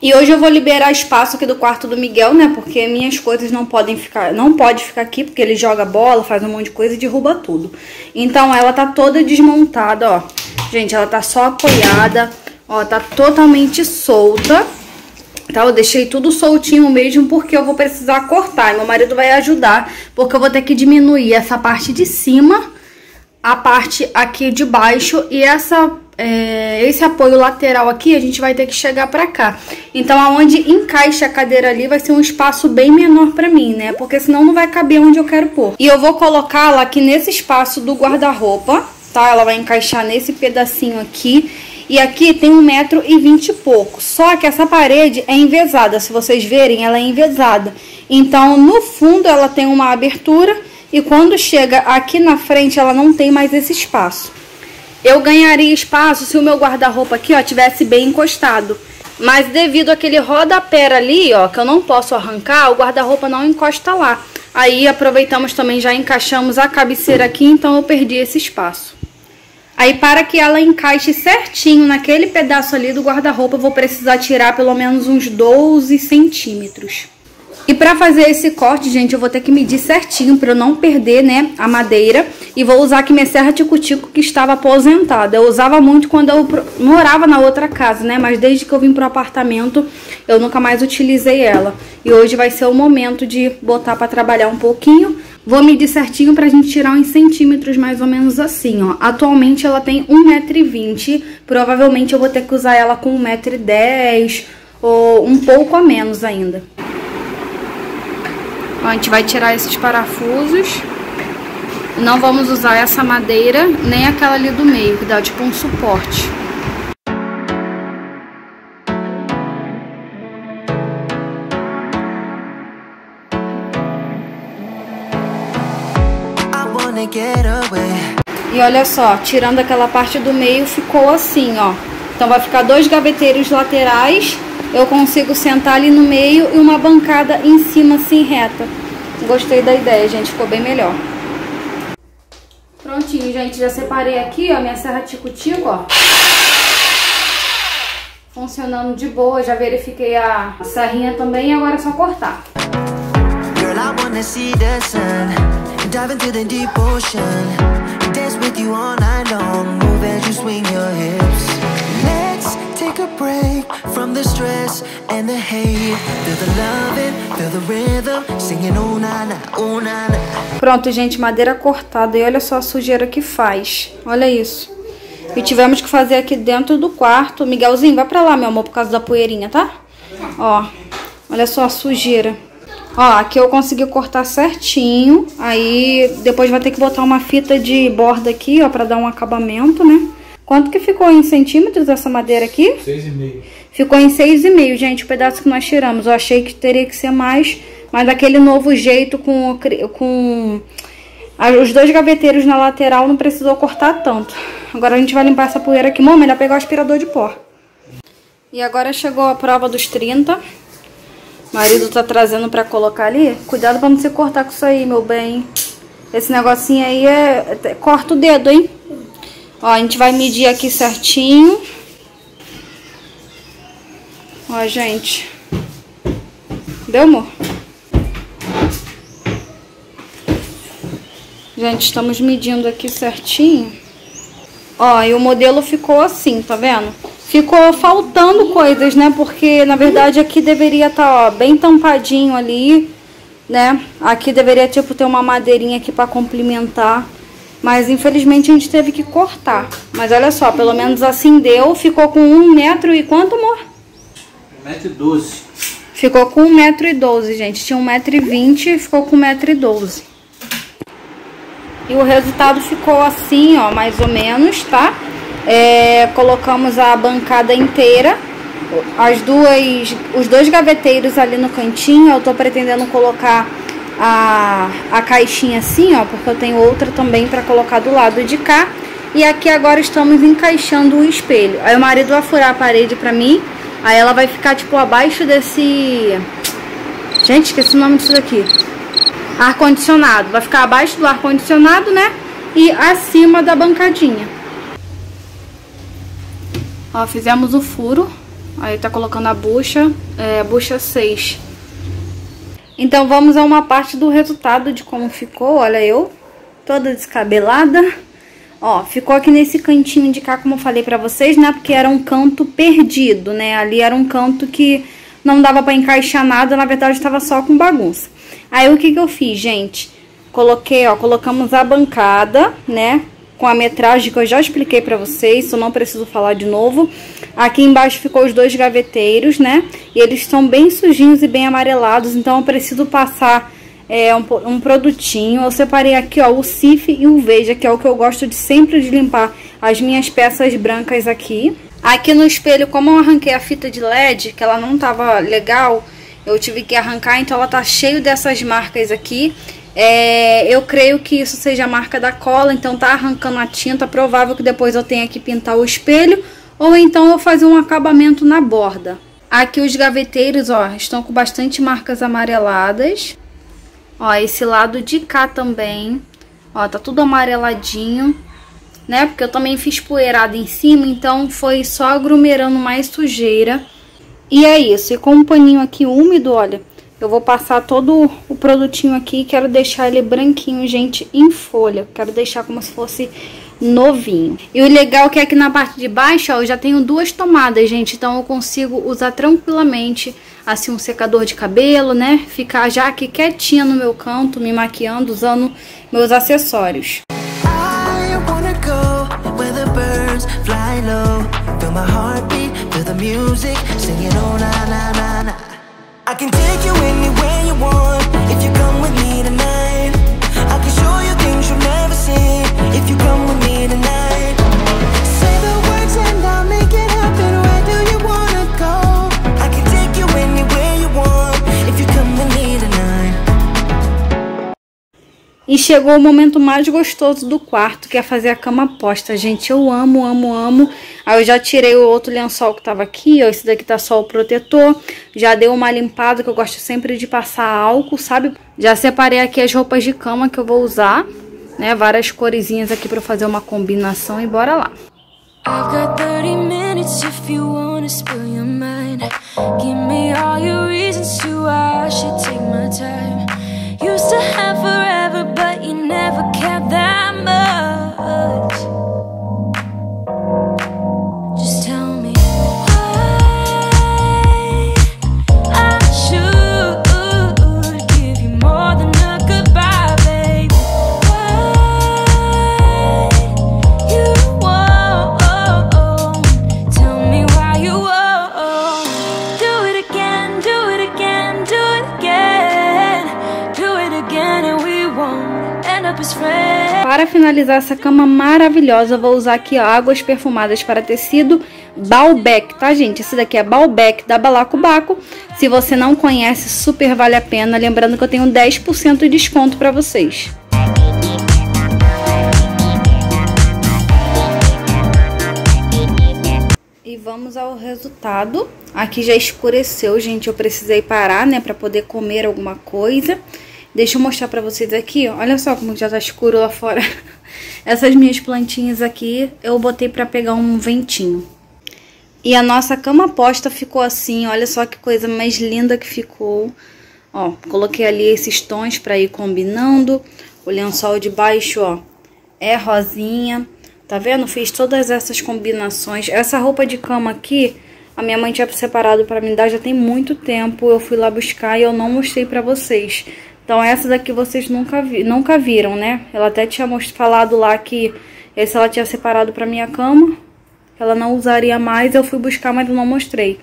E hoje eu vou liberar espaço aqui do quarto do Miguel, né? Porque minhas coisas não pode ficar aqui, porque ele joga bola, faz um monte de coisa e derruba tudo. Então ela tá toda desmontada, ó. Gente, ela tá só apoiada, ó, tá totalmente solta. Tá, eu deixei tudo soltinho mesmo porque eu vou precisar cortar. E meu marido vai ajudar, porque eu vou ter que diminuir essa parte de cima, a parte aqui de baixo e essa... esse apoio lateral aqui a gente vai ter que chegar pra cá. Então aonde encaixa a cadeira ali vai ser um espaço bem menor pra mim, né? Porque senão não vai caber onde eu quero pôr. E eu vou colocar ela aqui nesse espaço do guarda-roupa, tá? Ela vai encaixar nesse pedacinho aqui. E aqui tem 1,20 m e pouco. Só que essa parede é envesada. Se vocês verem, ela é envesada. Então no fundo ela tem uma abertura. E quando chega aqui na frente ela não tem mais esse espaço. Eu ganharia espaço se o meu guarda-roupa aqui, ó, tivesse bem encostado. Mas devido àquele rodapé ali, ó, que eu não posso arrancar, o guarda-roupa não encosta lá. Aí aproveitamos também, já encaixamos a cabeceira aqui, então eu perdi esse espaço. Aí para que ela encaixe certinho naquele pedaço ali do guarda-roupa, eu vou precisar tirar pelo menos uns 12 centímetros. E pra fazer esse corte, gente, eu vou ter que medir certinho pra eu não perder, né, a madeira. E vou usar aqui minha serra tico-tico que estava aposentada. Eu usava muito quando eu morava na outra casa, né, mas desde que eu vim pro apartamento eu nunca mais utilizei ela. E hoje vai ser o momento de botar pra trabalhar um pouquinho. Vou medir certinho pra gente tirar uns centímetros mais ou menos assim, ó. Atualmente ela tem 1,20 m, provavelmente eu vou ter que usar ela com 1,10 m ou um pouco a menos ainda. A gente vai tirar esses parafusos. Não vamos usar essa madeira, nem aquela ali do meio, que dá tipo um suporte. E olha só, tirando aquela parte do meio ficou assim, ó. Então vai ficar dois gaveteiros laterais. Eu consigo sentar ali no meio e uma bancada em cima, assim, reta. Gostei da ideia, gente. Ficou bem melhor. Prontinho, gente. Já separei aqui, ó, minha serra tico-tico, ó. Funcionando de boa. Já verifiquei a serrinha também e agora é só cortar. Take a break from the stress and the hate. Feel the loving, feel the rhythm, singing oh na na, oh na na. Pronto, gente, madeira cortada. E olha só a sujeira que faz. Olha isso. E tivemos que fazer aqui dentro do quarto. Miguelzinho, vai pra lá, meu amor, por causa da poeirinha, tá? Ó, olha só a sujeira. Ó, aqui eu consegui cortar certinho. Aí depois vai ter que botar uma fita de borda aqui, ó, pra dar um acabamento, né? Quanto que ficou em centímetros essa madeira aqui? 6,5. Ficou em 6,5, gente, o pedaço que nós tiramos. Eu achei que teria que ser mais, mas daquele novo jeito com os dois gaveteiros na lateral não precisou cortar tanto. Agora a gente vai limpar essa poeira aqui. Mô, melhor pegar o aspirador de pó. E agora chegou a prova dos 30. O marido tá trazendo pra colocar ali. Cuidado pra não se cortar com isso aí, meu bem. Esse negocinho aí é... corta o dedo, hein? Ó, a gente vai medir aqui certinho. Ó, gente. Deu, amor? Gente, estamos medindo aqui certinho. Ó, e o modelo ficou assim, tá vendo? Ficou faltando coisas, né? Porque, na verdade, aqui deveria estar, ó, bem tampadinho ali, né? Aqui deveria, tipo, ter uma madeirinha aqui pra complementar. Mas infelizmente a gente teve que cortar. Mas olha só, pelo menos assim deu. Ficou com 1 metro e quanto, amor? 1,12 m. Ficou com 1,12 m, gente. Tinha 1,20 m e ficou com 1,12 m. E o resultado ficou assim, ó, mais ou menos, tá? Colocamos a bancada inteira. Os dois gaveteiros ali no cantinho. Eu tô pretendendo colocar a caixinha assim, ó, porque eu tenho outra também pra colocar do lado de cá. E aqui agora estamos encaixando o espelho. Aí o marido vai furar a parede pra mim. Aí ela vai ficar tipo abaixo desse... Gente, esqueci o nome disso daqui. Ar-condicionado. Vai ficar abaixo do ar-condicionado, né? E acima da bancadinha. Ó, fizemos o furo. Aí tá colocando a bucha, bucha 6. Então vamos a uma parte do resultado de como ficou. Olha eu, toda descabelada. Ó, ficou aqui nesse cantinho de cá, como eu falei pra vocês, né? Porque era um canto perdido, né? Ali era um canto que não dava pra encaixar nada, na verdade tava só com bagunça. Aí o que que eu fiz, gente? Coloquei, ó, colocamos a bancada, né? Com a metragem que eu já expliquei pra vocês, isso eu não preciso falar de novo. Aqui embaixo ficou os dois gaveteiros, né? E eles estão bem sujinhos e bem amarelados, então eu preciso passar um produtinho. Eu separei aqui, ó, o Cif e o Veja, que é o que eu gosto de sempre de limpar as minhas peças brancas aqui. Aqui no espelho, como eu arranquei a fita de LED, que ela não tava legal, eu tive que arrancar, então ela tá cheio dessas marcas aqui. Eu creio que isso seja a marca da cola, então tá arrancando a tinta, provável que depois eu tenha que pintar o espelho, ou então eu fazer um acabamento na borda. Aqui os gaveteiros, ó, estão com bastante marcas amareladas. Ó, esse lado de cá também, ó, tá tudo amareladinho, né? Porque eu também fiz poeirada em cima, então foi só aglomerando mais sujeira. E é isso, e com um paninho aqui úmido, olha, eu vou passar todo o produtinho aqui, quero deixar ele branquinho, gente, em folha. Quero deixar como se fosse novinho. E o legal é que aqui na parte de baixo, ó, eu já tenho duas tomadas, gente. Então eu consigo usar tranquilamente, assim, um secador de cabelo, né? Ficar já aqui quietinha no meu canto, me maquiando, usando meus acessórios. I can take you anywhere you want if you come with me tonight. I can show you things you've never seen if you come with me tonight. Say the words and I'll make it happen. Where do you wanna go? I can take you anywhere you want if you come with me tonight. E chegou o momento mais gostoso do quarto, que é fazer a cama posta, gente. Eu amo, amo, amo. Aí eu já tirei o outro lençol que tava aqui, ó, esse daqui tá só o protetor, já dei uma limpada, que eu gosto sempre de passar álcool, sabe? Já separei aqui as roupas de cama que eu vou usar, né, várias coresinhas aqui pra fazer uma combinação e bora lá. Para finalizar essa cama maravilhosa, eu vou usar aqui, ó, águas perfumadas para tecido Balbec, tá, gente? Esse daqui é Balbec da Balacobaco. Se você não conhece, super vale a pena. Lembrando que eu tenho 10% de desconto para vocês. E vamos ao resultado. Aqui já escureceu, gente. Eu precisei parar, né, para poder comer alguma coisa. Deixa eu mostrar pra vocês aqui, ó. Olha só como já tá escuro lá fora. Essas minhas plantinhas aqui eu botei pra pegar um ventinho. E a nossa cama posta ficou assim, olha só que coisa mais linda que ficou. Ó, coloquei ali esses tons pra ir combinando. O lençol de baixo, ó, é rosinha. Tá vendo? Fiz todas essas combinações. Essa roupa de cama aqui, a minha mãe tinha separado pra me dar já tem muito tempo. Eu fui lá buscar e eu não mostrei pra vocês. Então essa daqui vocês nunca viram, né? Ela até tinha falado lá que essa ela tinha separado pra minha cama. Ela não usaria mais, eu fui buscar, mas eu não mostrei.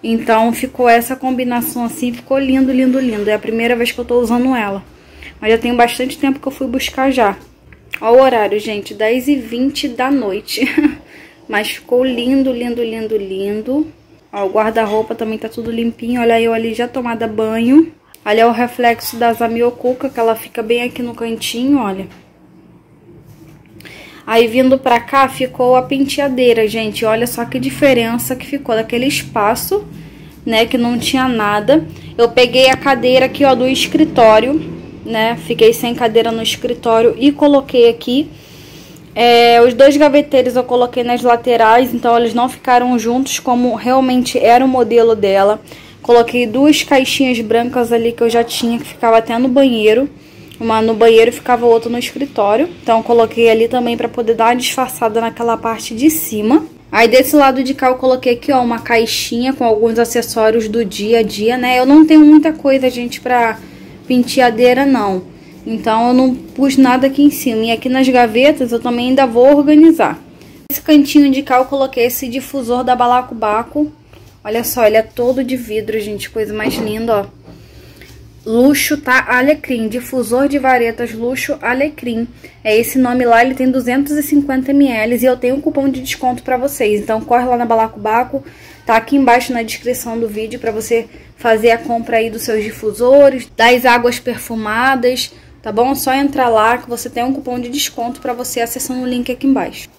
Então ficou essa combinação assim, ficou lindo, lindo, lindo. É a primeira vez que eu tô usando ela. Mas já tem bastante tempo que eu fui buscar já. Ó o horário, gente, 10h20 da noite. Mas ficou lindo, lindo, lindo, lindo. Ó, o guarda-roupa também tá tudo limpinho. Olha eu ali já tomada banho. Olha o reflexo da zamiocuca, que ela fica bem aqui no cantinho, olha. Aí vindo pra cá ficou a penteadeira, gente. Olha só que diferença que ficou daquele espaço, né, que não tinha nada. Eu peguei a cadeira aqui, ó, do escritório, né, fiquei sem cadeira no escritório e coloquei aqui. Os dois gaveteiros eu coloquei nas laterais, então eles não ficaram juntos como realmente era o modelo dela. Coloquei duas caixinhas brancas ali que eu já tinha, que ficava até no banheiro. Uma no banheiro e ficava outra no escritório. Então eu coloquei ali também pra poder dar uma disfarçada naquela parte de cima. Aí desse lado de cá eu coloquei aqui, ó, uma caixinha com alguns acessórios do dia a dia, né? Eu não tenho muita coisa, gente, pra penteadeira, não. Então eu não pus nada aqui em cima. E aqui nas gavetas eu também ainda vou organizar. Nesse cantinho de cá eu coloquei esse difusor da Balacobaco. Olha só, ele é todo de vidro, gente. Coisa mais linda, ó. Luxo, tá? Alecrim. Difusor de varetas Luxo Alecrim. É esse nome lá, ele tem 250 ml. E eu tenho um cupom de desconto pra vocês. Então corre lá na Balacobaco. Tá aqui embaixo na descrição do vídeo pra você fazer a compra aí dos seus difusores, das águas perfumadas, tá bom? Só entrar lá que você tem um cupom de desconto pra você acessando o link aqui embaixo.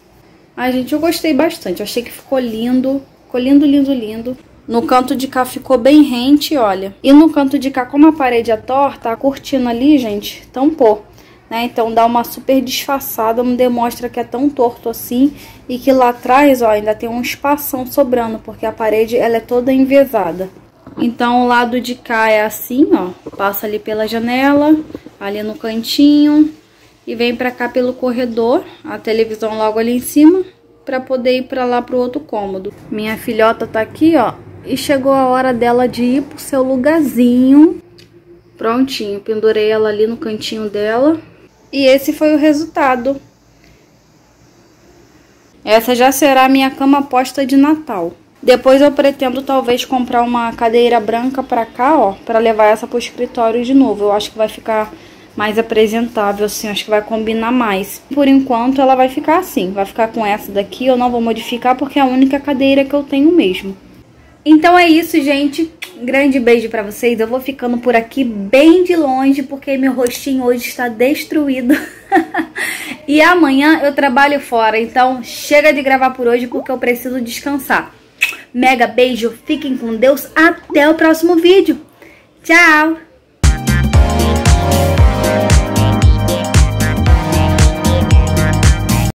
Ai, gente, eu gostei bastante. Eu achei que ficou lindo. Ficou lindo, lindo, lindo. No canto de cá ficou bem rente, olha. E no canto de cá, como a parede é torta, a cortina ali, gente, tampou, né? Então dá uma super disfarçada, não demonstra que é tão torto assim. E que lá atrás, ó, ainda tem um espação sobrando, porque a parede, ela é toda envesada. Então o lado de cá é assim, ó. Passa ali pela janela, ali no cantinho. E vem pra cá pelo corredor, a televisão logo ali em cima, pra poder ir pra lá pro outro cômodo. Minha filhota tá aqui, ó. E chegou a hora dela de ir pro seu lugarzinho. Prontinho, pendurei ela ali no cantinho dela. E esse foi o resultado. Essa já será a minha cama posta de Natal. Depois eu pretendo talvez comprar uma cadeira branca pra cá, ó. Pra levar essa pro escritório de novo. Eu acho que vai ficar mais apresentável, assim. Acho que vai combinar mais. Por enquanto ela vai ficar assim. Vai ficar com essa daqui. Eu não vou modificar porque é a única cadeira que eu tenho mesmo. Então é isso, gente. Grande beijo pra vocês. Eu vou ficando por aqui bem de longe, porque meu rostinho hoje está destruído. E amanhã eu trabalho fora. Então chega de gravar por hoje, porque eu preciso descansar. Mega beijo. Fiquem com Deus. Até o próximo vídeo. Tchau.